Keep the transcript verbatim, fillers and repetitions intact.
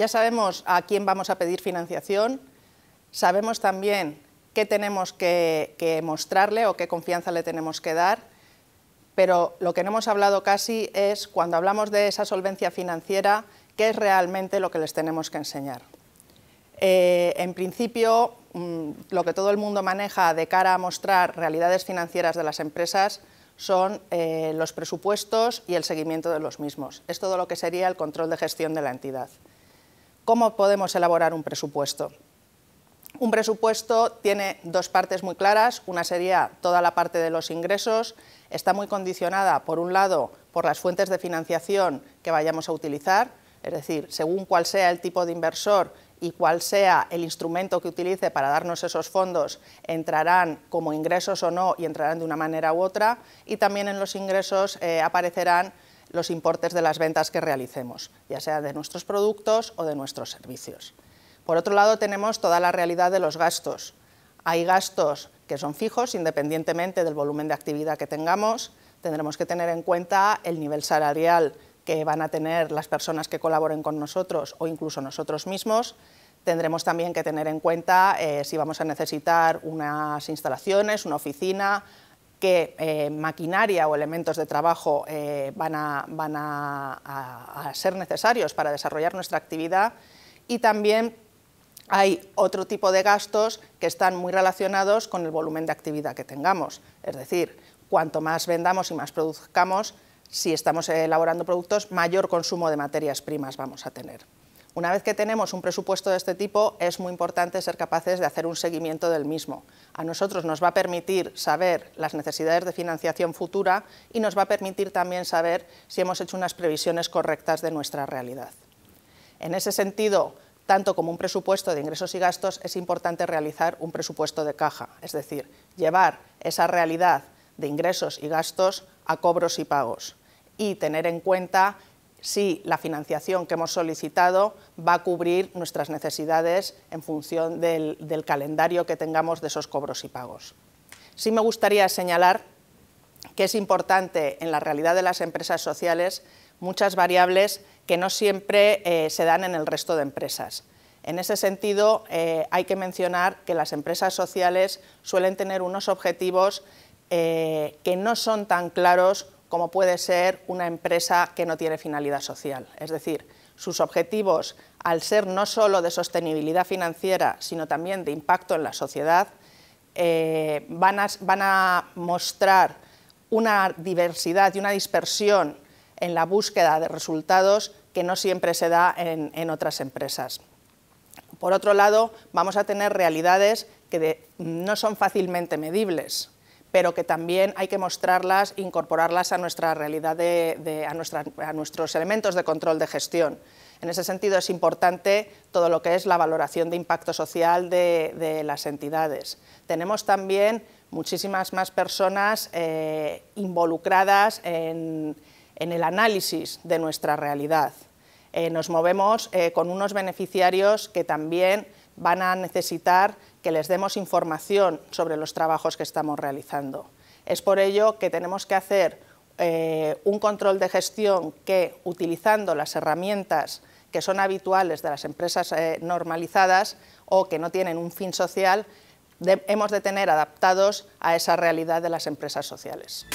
Ya sabemos a quién vamos a pedir financiación, sabemos también qué tenemos que, que mostrarle o qué confianza le tenemos que dar, pero lo que no hemos hablado casi es, cuando hablamos de esa solvencia financiera, qué es realmente lo que les tenemos que enseñar. Eh, en principio, mmm, lo que todo el mundo maneja de cara a mostrar realidades financieras de las empresas son eh, los presupuestos y el seguimiento de los mismos. Es todo lo que sería el control de gestión de la entidad. ¿Cómo podemos elaborar un presupuesto? Un presupuesto tiene dos partes muy claras. Una sería toda la parte de los ingresos. Está muy condicionada, por un lado, por las fuentes de financiación que vayamos a utilizar, es decir, según cuál sea el tipo de inversor y cuál sea el instrumento que utilice para darnos esos fondos, entrarán como ingresos o no, y entrarán de una manera u otra, y también en los ingresos eh, aparecerán los importes de las ventas que realicemos, ya sea de nuestros productos o de nuestros servicios. Por otro lado, tenemos toda la realidad de los gastos. Hay gastos que son fijos, independientemente del volumen de actividad que tengamos. Tendremos que tener en cuenta el nivel salarial que van a tener las personas que colaboren con nosotros o incluso nosotros mismos. Tendremos también que tener en cuenta eh, si vamos a necesitar unas instalaciones, una oficina, qué eh, maquinaria o elementos de trabajo eh, van, a, van a, a, a ser necesarios para desarrollar nuestra actividad. Y también hay otro tipo de gastos que están muy relacionados con el volumen de actividad que tengamos. Es decir, cuanto más vendamos y más produzcamos, si estamos elaborando productos, mayor consumo de materias primas vamos a tener. Una vez que tenemos un presupuesto de este tipo, es muy importante ser capaces de hacer un seguimiento del mismo. A nosotros nos va a permitir saber las necesidades de financiación futura y nos va a permitir también saber si hemos hecho unas previsiones correctas de nuestra realidad. En ese sentido, tanto como un presupuesto de ingresos y gastos, es importante realizar un presupuesto de caja, es decir, llevar esa realidad de ingresos y gastos a cobros y pagos, y tener en cuenta si la financiación que hemos solicitado va a cubrir nuestras necesidades en función del, del calendario que tengamos de esos cobros y pagos. Sí me gustaría señalar que es importante en la realidad de las empresas sociales muchas variables que no siempre eh, se dan en el resto de empresas. En ese sentido, eh, hay que mencionar que las empresas sociales suelen tener unos objetivos eh, que no son tan claros como puede ser una empresa que no tiene finalidad social. Es decir, sus objetivos, al ser no solo de sostenibilidad financiera, sino también de impacto en la sociedad, eh, van a, van a mostrar una diversidad y una dispersión en la búsqueda de resultados que no siempre se da en, en otras empresas. Por otro lado, vamos a tener realidades que de, no son fácilmente medibles, pero que también hay que mostrarlas, incorporarlas a nuestra realidad, de, de, a, nuestra, a nuestros elementos de control de gestión. En ese sentido es importante todo lo que es la valoración de impacto social de, de las entidades. Tenemos también muchísimas más personas eh, involucradas en, en el análisis de nuestra realidad. Eh, nos movemos eh, con unos beneficiarios que también van a necesitar que les demos información sobre los trabajos que estamos realizando. Es por ello que tenemos que hacer eh, un control de gestión que, utilizando las herramientas que son habituales de las empresas eh, normalizadas o que no tienen un fin social, de, hemos de tener adaptados a esa realidad de las empresas sociales.